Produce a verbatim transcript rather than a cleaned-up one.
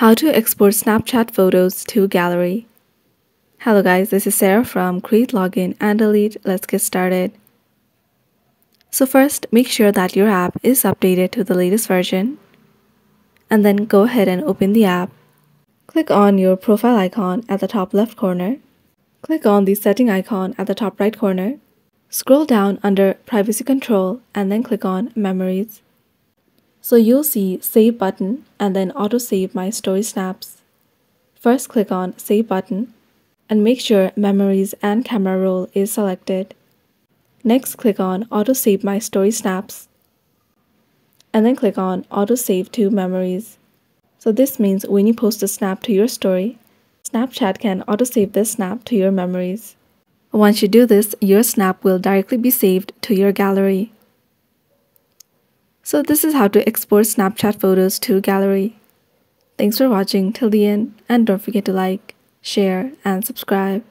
How to export Snapchat photos to gallery. Hello guys, this is Sarah from Create Login and Delete. Let's get started. So first, make sure that your app is updated to the latest version. And then go ahead and open the app. Click on your profile icon at the top left corner. Click on the setting icon at the top right corner. Scroll down under Privacy Control and then click on Memories. So you'll see Save button and then Auto Save My Story Snaps. First click on Save button and make sure Memories and Camera Roll is selected. Next click on Auto Save My Story Snaps and then click on Auto Save to Memories. So this means when you post a snap to your story, Snapchat can auto save this snap to your memories. Once you do this, your snap will directly be saved to your gallery. So this is how to export Snapchat photos to gallery. Thanks for watching till the end, and don't forget to like, share, and subscribe.